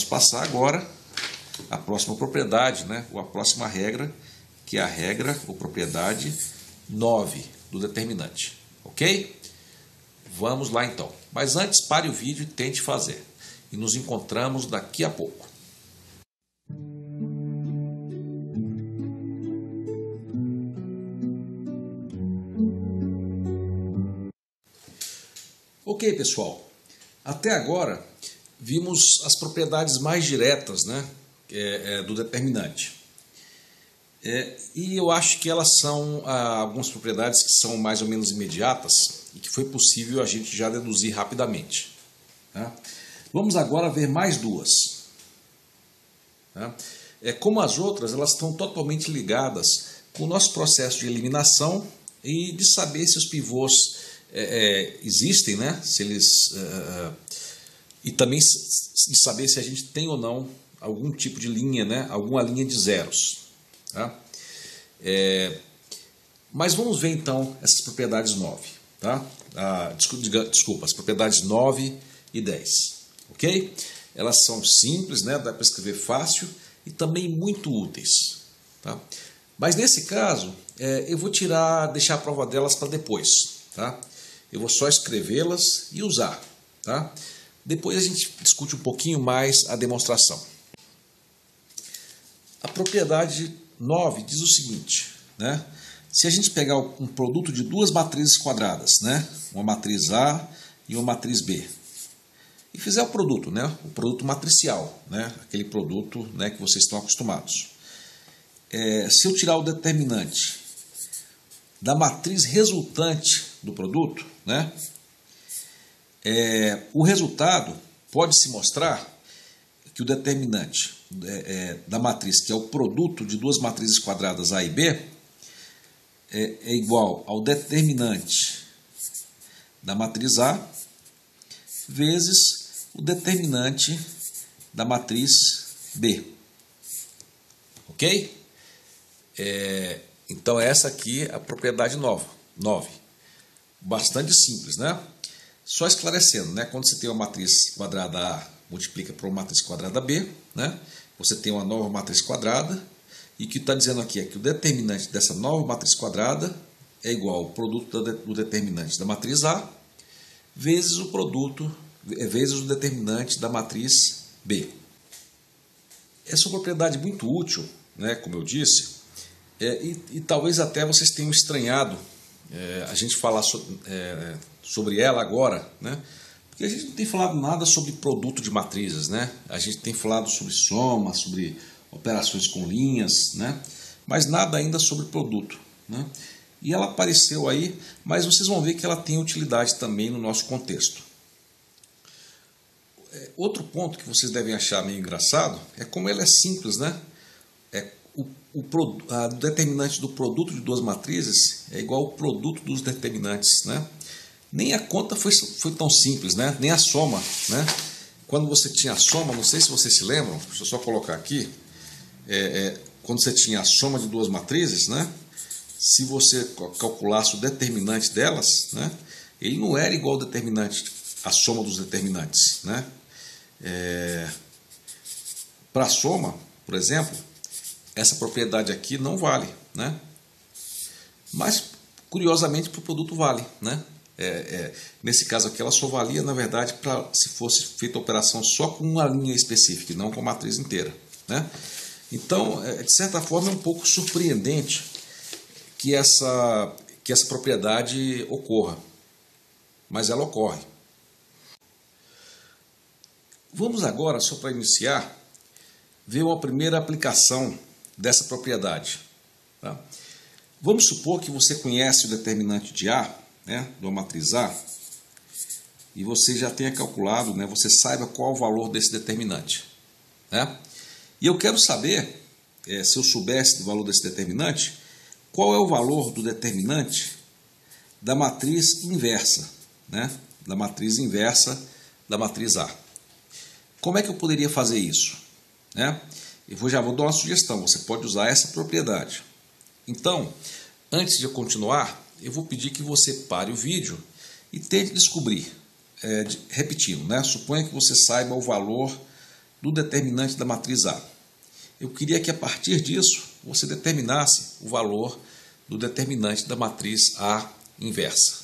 vamos passar agora a próxima propriedade, né? Ou a próxima regra, que é a regra ou propriedade 9 do determinante, ok? Vamos lá então. Mas antes, pare o vídeo e tente fazer. E nos encontramos daqui a pouco. Ok, pessoal. Até agora, vimos as propriedades mais diretas, né, do determinante. E eu acho que elas são algumas propriedades que são mais ou menos imediatas e que foi possível a gente já deduzir rapidamente, tá? Vamos agora ver mais duas, tá? Como as outras, elas estão totalmente ligadas com o nosso processo de eliminação e de saber se os pivôs existem, né? Se eles, e também de saber se a gente tem ou não algum tipo de linha, né? Alguma linha de zeros, tá? Mas vamos ver então essas propriedades 9, tá? Desculpa, as propriedades 9 e 10, ok? Elas são simples, né? Dá para escrever fácil e também muito úteis, tá? Mas nesse caso, eu vou deixar a prova delas para depois, tá? Eu vou só escrevê-las e usar, tá? Depois a gente discute um pouquinho mais a demonstração. A propriedade 9 diz o seguinte, né? Se a gente pegar um produto de duas matrizes quadradas, né? Uma matriz A e uma matriz B, e fizer o produto, né? O produto matricial, né? Aquele produto, né, que vocês estão acostumados. Se eu tirar o determinante da matriz resultante do produto, né? O resultado pode se mostrar que o determinante da matriz, que é o produto de duas matrizes quadradas A e B, é igual ao determinante da matriz A vezes o determinante da matriz B, ok? Então essa aqui é a propriedade 9, bastante simples, né? Só esclarecendo, né? Quando você tem uma matriz quadrada A, multiplica por uma matriz quadrada B, né? Você tem uma nova matriz quadrada, e o que está dizendo aqui é que o determinante dessa nova matriz quadrada é igual ao produto do determinante da matriz A vezes o produto, vezes o determinante da matriz B. Essa é uma propriedade muito útil, né? Como eu disse, e talvez até vocês tenham estranhado a gente falar sobre ela agora, né? Porque a gente não tem falado nada sobre produto de matrizes, né? A gente tem falado sobre soma, sobre operações com linhas, né? Mas nada ainda sobre produto, né? E ela apareceu aí, mas vocês vão ver que ela tem utilidade também no nosso contexto. Outro ponto que vocês devem achar meio engraçado é como ela é simples, né? O determinante do produto de duas matrizes é igual ao produto dos determinantes, né? Nem a conta foi tão simples, né? Nem a soma, né? Quando você tinha a soma, não sei se vocês se lembram, deixa eu só colocar aqui, quando você tinha a soma de duas matrizes, né? Se você calculasse o determinante delas, né? Ele não era igual ao determinante, a soma dos determinantes, né? Para a soma, por exemplo, essa propriedade aqui não vale, né? Mas, curiosamente, para o produto vale, né? Nesse caso aqui, ela só valia, na verdade, se fosse feita a operação só com uma linha específica, não com a matriz inteira, né? Então, de certa forma, é um pouco surpreendente que essa propriedade ocorra, mas ela ocorre. Vamos agora, só para iniciar, ver uma primeira aplicação dessa propriedade, tá? Vamos supor que você conhece o determinante de A, né, de uma matriz A, e você já tenha calculado, né, você saiba qual o valor desse determinante, né? E eu quero saber, se eu soubesse do valor desse determinante, qual é o valor do determinante da matriz inversa, né? Da matriz inversa da matriz A. Como é que eu poderia fazer isso, né? Já vou dar uma sugestão, você pode usar essa propriedade. Então, antes de eu continuar, eu vou pedir que você pare o vídeo e tente descobrir, repetindo, né? Suponha que você saiba o valor do determinante da matriz A. Eu queria que a partir disso você determinasse o valor do determinante da matriz A inversa.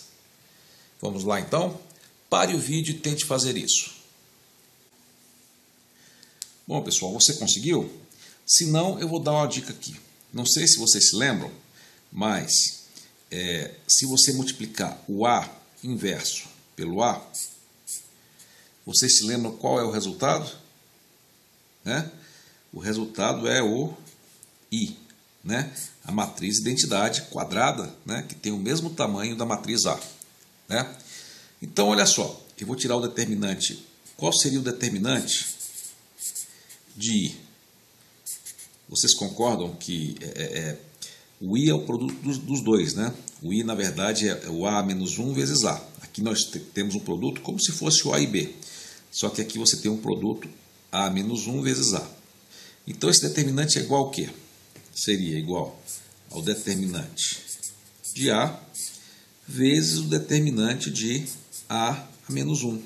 Vamos lá então? Pare o vídeo e tente fazer isso. Bom pessoal, você conseguiu? Se não, eu vou dar uma dica aqui. Não sei se vocês se lembram, mas se você multiplicar o A inverso pelo A, vocês se lembram qual é o resultado? Né? O resultado é o I, né? A matriz identidade quadrada, né? Que tem o mesmo tamanho da matriz A. Né? Então, olha só, eu vou tirar o determinante. Qual seria o determinante de I? Vocês concordam que o I é o produto dos dois, né? O I, na verdade, é o A menos 1 vezes A. Aqui nós temos um produto como se fosse o A e B. Só que aqui você tem um produto A menos 1 vezes A. Então, esse determinante é igual ao quê? Seria igual ao determinante de A vezes o determinante de A menos 1.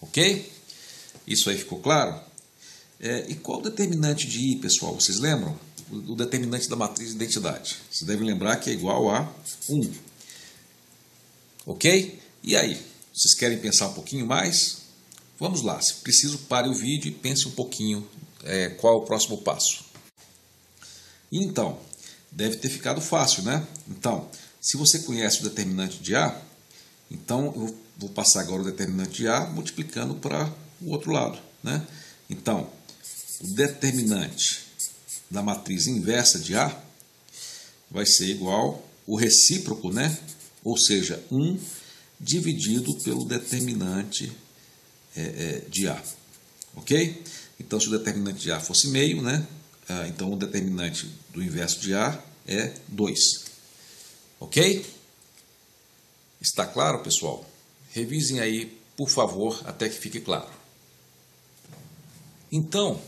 Ok? Isso aí ficou claro? E qual o determinante de I, pessoal? Vocês lembram? O determinante da matriz de identidade. Vocês devem lembrar que é igual a 1. Ok? E aí? Vocês querem pensar um pouquinho mais? Vamos lá. Se preciso, pare o vídeo e pense um pouquinho qual é o próximo passo. Então, deve ter ficado fácil, né? Então, se você conhece o determinante de A, então eu vou passar agora o determinante de A multiplicando para o outro lado, né? Então, o determinante da matriz inversa de A vai ser igual o recíproco, né? Ou seja, 1 dividido pelo determinante de A. Ok? Então, se o determinante de A fosse meio, né? Então o determinante do inverso de A é 2. Ok? Está claro, pessoal? Revisem aí, por favor, até que fique claro. Então,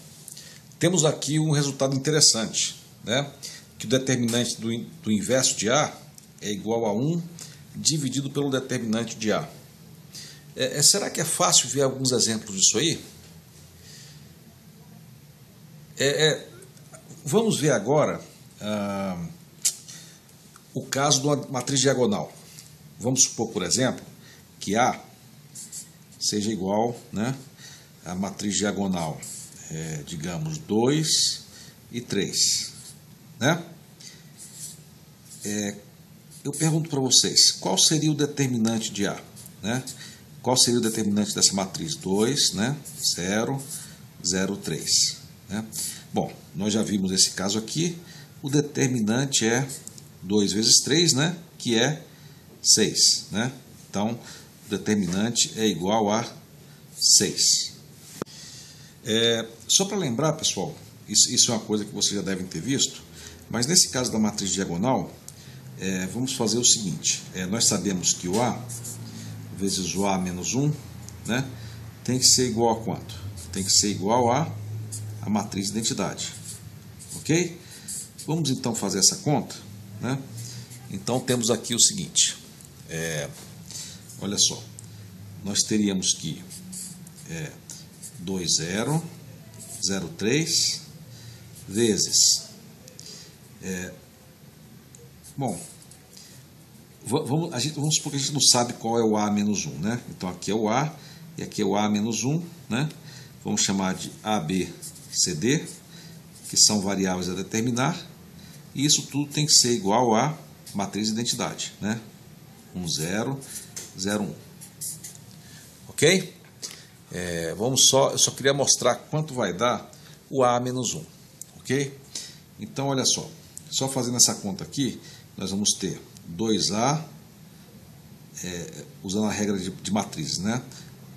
temos aqui um resultado interessante, né? Que o determinante do inverso de A é igual a 1 dividido pelo determinante de A. Será que é fácil ver alguns exemplos disso aí? Vamos ver agora o caso de uma matriz diagonal. Vamos supor, por exemplo, que A seja igual, né, a matriz diagonal, digamos, 2 e 3. Né? Eu pergunto para vocês, qual seria o determinante de A? Né? Qual seria o determinante dessa matriz? 2, né? 0, 0, 3. Né? Bom, nós já vimos esse caso aqui. O determinante é 2 vezes 3, né? Que é 6. Né? Então, o determinante é igual a 6. Só para lembrar, pessoal, isso é uma coisa que vocês já devem ter visto, mas nesse caso da matriz diagonal, vamos fazer o seguinte, nós sabemos que o A vezes o A menos 1, né, tem que ser igual a quanto? Tem que ser igual a matriz identidade, ok? Vamos então fazer essa conta, né? Então temos aqui o seguinte, olha só, nós teríamos que 2, 0, 0, 3, vezes, bom, vamos supor que a gente não sabe qual é o A menos 1, né? Então aqui é o A e aqui é o A menos 1, né? Vamos chamar de A, B, C, D, que são variáveis a determinar, e isso tudo tem que ser igual a matriz identidade, né? 1, 0, 0, 1. Ok? Eu só queria mostrar quanto vai dar o A menos 1, ok? Então, olha só, fazendo essa conta aqui, nós vamos ter 2A, usando a regra de matrizes, né?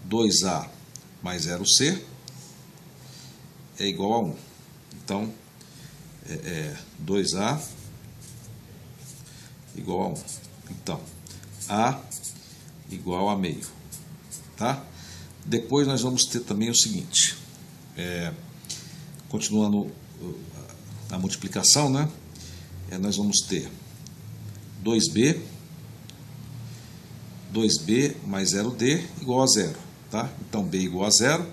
2A mais 0C é igual a 1. Então, 2A igual a 1. Então, A igual a meio, tá? Depois nós vamos ter também o seguinte, continuando a multiplicação, né? Nós vamos ter 2B, 2B mais 0D igual a 0, tá? Então, B igual a 0,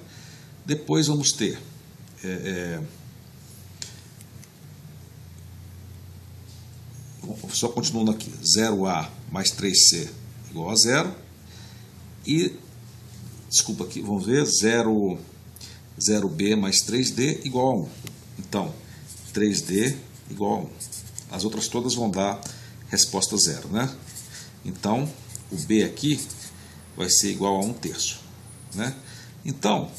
Depois vamos ter só continuando aqui, 0A mais 3C igual a 0, e, desculpa aqui, vamos ver, 0B mais 3D igual a 1. Então, 3D igual a 1. As outras todas vão dar resposta 0, né? Então, o B aqui vai ser igual a 1/3, né? Então,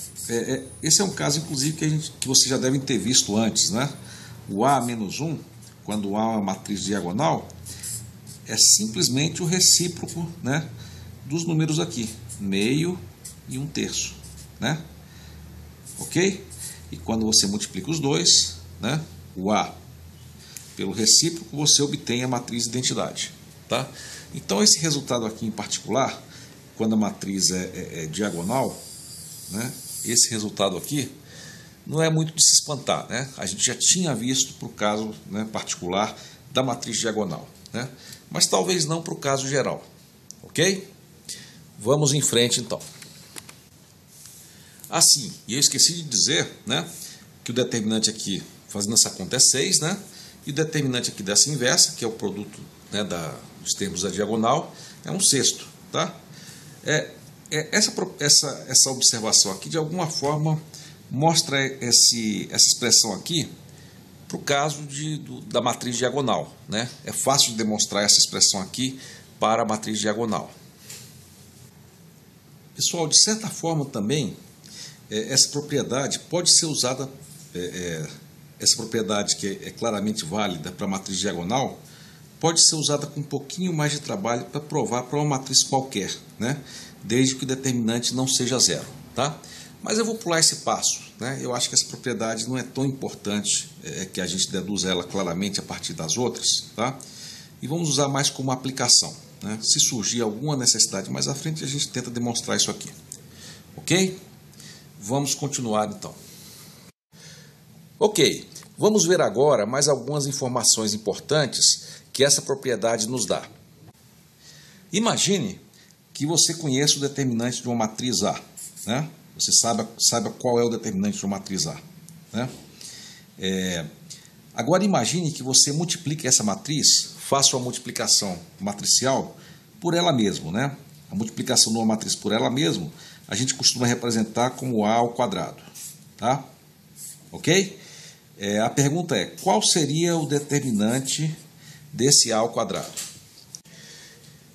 esse é um caso, inclusive, que vocês já devem ter visto antes, né? O A menos 1, quando há uma matriz diagonal, é simplesmente o recíproco, né, dos números aqui, meio e 1/3, né? Ok? E quando você multiplica os dois, né, o A pelo recíproco, você obtém a matriz identidade, tá? Então, esse resultado aqui em particular, quando a matriz é diagonal, né, esse resultado aqui não é muito de se espantar, né? A gente já tinha visto para o caso, né, particular da matriz diagonal, né? Mas talvez não para o caso geral, ok? Vamos em frente então. Assim, e eu esqueci de dizer, né, que o determinante aqui, fazendo essa conta, é 6, né? E o determinante aqui dessa inversa, que é o produto, né, dos termos da diagonal, é 1/6, tá? Essa observação aqui, de alguma forma, mostra essa expressão aqui para o caso da matriz diagonal, né? É fácil de demonstrar essa expressão aqui para a matriz diagonal. Pessoal, de certa forma também, essa propriedade pode ser usada, essa propriedade que é claramente válida para a matriz diagonal, pode ser usada com um pouquinho mais de trabalho para provar para uma matriz qualquer, né? Desde que o determinante não seja 0, tá? Mas eu vou pular esse passo, né? Eu acho que essa propriedade não é tão importante, que a gente deduza ela claramente a partir das outras, tá? E vamos usar mais como aplicação, né? Se surgir alguma necessidade mais à frente, a gente tenta demonstrar isso aqui, ok? Vamos continuar então. Ok, vamos ver agora mais algumas informações importantes que essa propriedade nos dá. Imagine que você conheça o determinante de uma matriz A, né? Você saiba qual é o determinante de uma matriz A, né? Agora imagine que você multiplique essa matriz, faça a multiplicação matricial por ela mesma, né? A multiplicação de uma matriz por ela mesma, a gente costuma representar como A ao quadrado, tá? Ok? A pergunta é, qual seria o determinante desse A ao quadrado?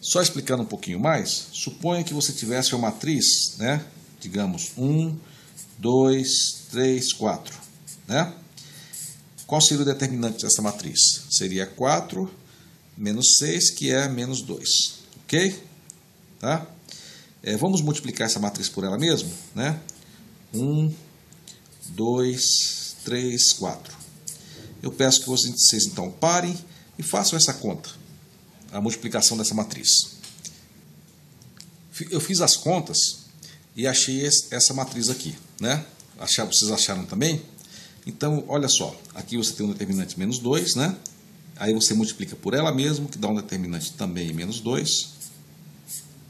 Só explicando um pouquinho mais, suponha que você tivesse uma matriz, né? Digamos, 1, 2, 3, 4, né? Qual seria o determinante dessa matriz? Seria 4 menos 6, que é menos 2, ok? Tá? Vamos multiplicar essa matriz por ela mesma, né? 1, 2, 3, 4. Eu peço que vocês, então, parem e façam essa conta, a multiplicação dessa matriz. Eu fiz as contas e achei essa matriz aqui, né? Vocês acharam também? Então, olha só, aqui você tem um determinante menos 2, né? Aí você multiplica por ela mesma, que dá um determinante também menos 2,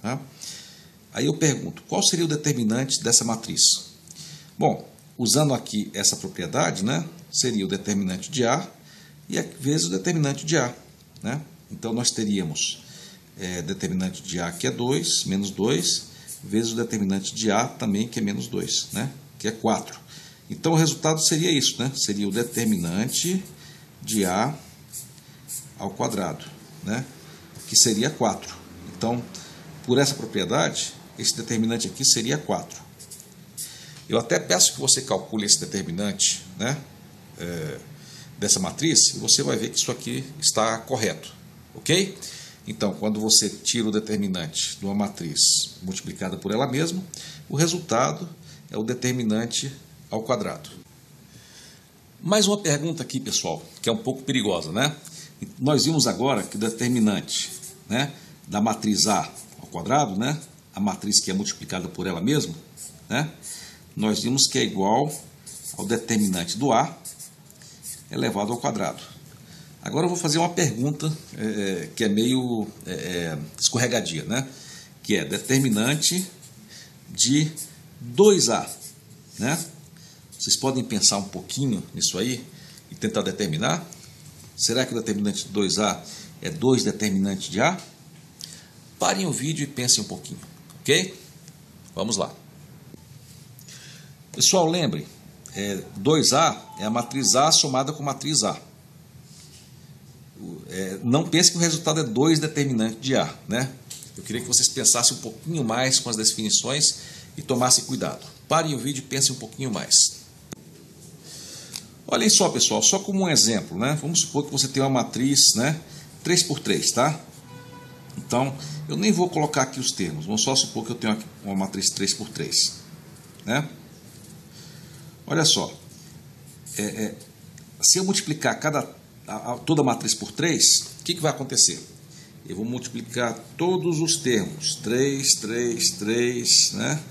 tá? Aí eu pergunto, qual seria o determinante dessa matriz? Bom, usando aqui essa propriedade, né? Seria o determinante de A e vezes o determinante de A, né? Então, nós teríamos determinante de A, que é 2, menos 2, vezes o determinante de A também, que é menos 2, né? Que é 4. Então, o resultado seria isso, né? Seria o determinante de A ao quadrado, né? Que seria 4. Então, por essa propriedade, esse determinante aqui seria 4. Eu até peço que você calcule esse determinante, né? Dessa matriz, e você vai ver que isso aqui está correto, ok? Então, quando você tira o determinante de uma matriz multiplicada por ela mesma, o resultado é o determinante ao quadrado. Mais uma pergunta aqui, pessoal, que é um pouco perigosa, né? Nós vimos agora que o determinante, né, da matriz A ao quadrado, né, a matriz que é multiplicada por ela mesma, né, nós vimos que é igual ao determinante do A elevado ao quadrado. Agora eu vou fazer uma pergunta que é meio escorregadia, né? Que é determinante de 2A né? Vocês podem pensar um pouquinho nisso aí e tentar determinar. Será que o determinante de 2A é 2 determinantes de A? Parem o vídeo e pensem um pouquinho, ok? Vamos lá. Pessoal, lembrem, 2A é a matriz A somada com matriz A. Não pense que o resultado é 2 determinantes de A, né? Eu queria que vocês pensassem um pouquinho mais com as definições e tomassem cuidado. Parem o vídeo e pensem um pouquinho mais. Olhem só, pessoal, só como um exemplo, né? Vamos supor que você tem uma matriz, né, 3×3, tá? Então, eu nem vou colocar aqui os termos, vamos só supor que eu tenho aqui uma matriz 3×3, né? Olha só, se eu multiplicar toda a matriz por 3, o que vai acontecer? Eu vou multiplicar todos os termos, 3, 3, 3, né?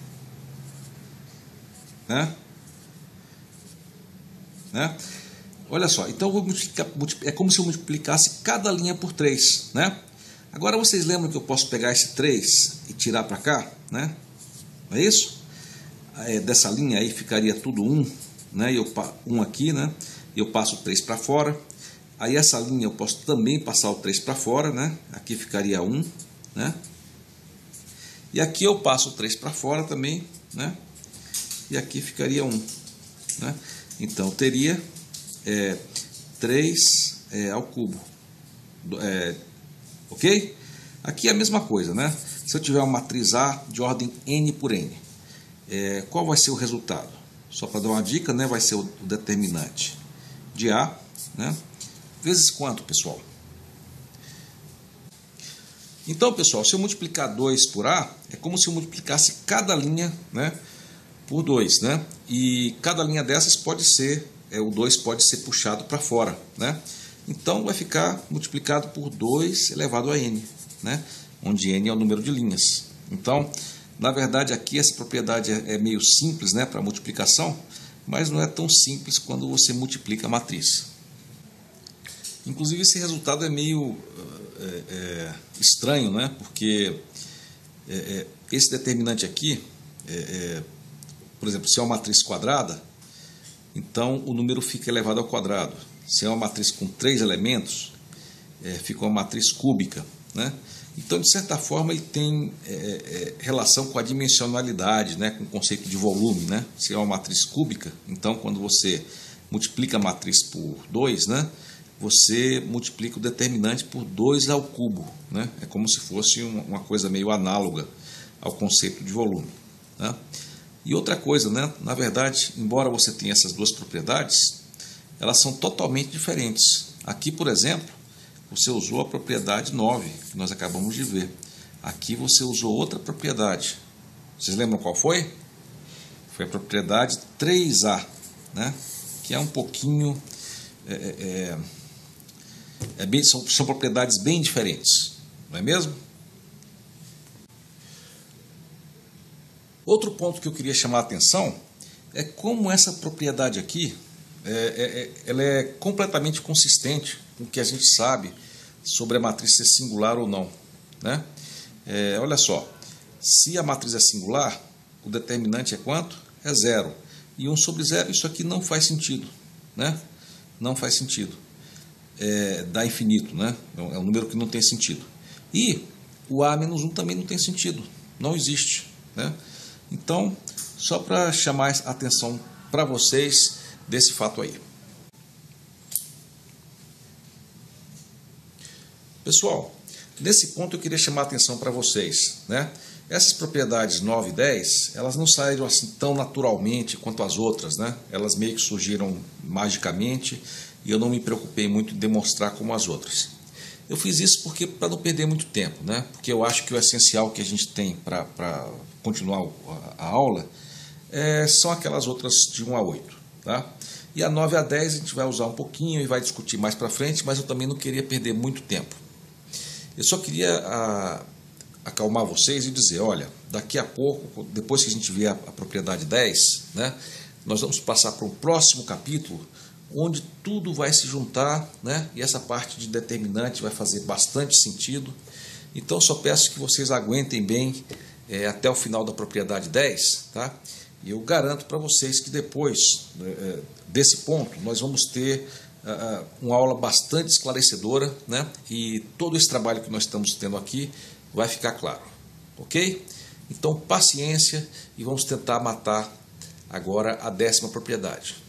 Olha só, então eu vou multiplicar, é como se eu multiplicasse cada linha por 3, né? Agora vocês lembram que eu posso pegar esse 3 e tirar para cá, né? Não é isso? Dessa linha aí ficaria tudo 1, né? E eu 1 aqui, né? E eu passo o 3 para fora. Aí essa linha eu posso também passar o 3 para fora, né? Aqui ficaria 1, né? E aqui eu passo o 3 para fora também, né? E aqui ficaria 1, né? Então teria 3 ao cubo, ok? Aqui é a mesma coisa, né? Se eu tiver uma matriz A de ordem n×n, qual vai ser o resultado? Só para dar uma dica, né? Vai ser o determinante de A, né? Vezes quanto, pessoal? Então, pessoal, se eu multiplicar 2 por A, é como se eu multiplicasse cada linha, né, por 2, né? E cada linha dessas pode ser, o 2 pode ser puxado para fora, né? Então, vai ficar multiplicado por 2 elevado a n, né? Onde n é o número de linhas. Então, na verdade, aqui essa propriedade é meio simples, né, para multiplicação, mas não é tão simples quando você multiplica a matriz. Inclusive, esse resultado é meio estranho, né? Porque esse determinante aqui, por exemplo, se é uma matriz quadrada, então o número fica elevado ao quadrado. Se é uma matriz com 3 elementos, fica uma matriz cúbica, né? Então, de certa forma, ele tem relação com a dimensionalidade, né? Com o conceito de volume, né? Se é uma matriz cúbica, então quando você multiplica a matriz por 2, né, você multiplica o determinante por 2 ao cubo, né? É como se fosse uma coisa meio análoga ao conceito de volume, né? E outra coisa, né? Na verdade, embora você tenha essas duas propriedades, elas são totalmente diferentes. Aqui, por exemplo, você usou a propriedade 9, que nós acabamos de ver. Aqui você usou outra propriedade. Vocês lembram qual foi? Foi a propriedade 3A, né? Que é um pouquinho... são propriedades bem diferentes, não é mesmo? Outro ponto que eu queria chamar a atenção é como essa propriedade aqui... ela é completamente consistente com o que a gente sabe sobre a matriz ser singular ou não, né? Olha só, se a matriz é singular, o determinante é quanto? É 0. E 1/0, isso aqui não faz sentido, né? Não faz sentido. Dá infinito, né? É um número que não tem sentido. E o A menos 1 também não tem sentido, não existe, né? Então, só para chamar a atenção para vocês desse fato aí. Pessoal, nesse ponto eu queria chamar a atenção para vocês, né? Essas propriedades 9 e 10, elas não saíram assim tão naturalmente quanto as outras, né? Elas meio que surgiram magicamente e eu não me preocupei muito em demonstrar como as outras. Eu fiz isso porque para não perder muito tempo, né? Porque eu acho que o essencial que a gente tem para continuar a aula são aquelas outras de 1 a 8. Tá? E a 9 a 10 a gente vai usar um pouquinho e vai discutir mais para frente, mas eu também não queria perder muito tempo. Eu só queria acalmar vocês e dizer, olha, daqui a pouco, depois que a gente ver a propriedade 10, né, nós vamos passar para um próximo capítulo, onde tudo vai se juntar, né, e essa parte de determinante vai fazer bastante sentido. Então, só peço que vocês aguentem bem até o final da propriedade 10, tá? E eu garanto para vocês que depois desse ponto nós vamos ter uma aula bastante esclarecedora, né? E todo esse trabalho que nós estamos tendo aqui vai ficar claro, ok? Então, paciência, e vamos tentar matar agora a 10ª propriedade.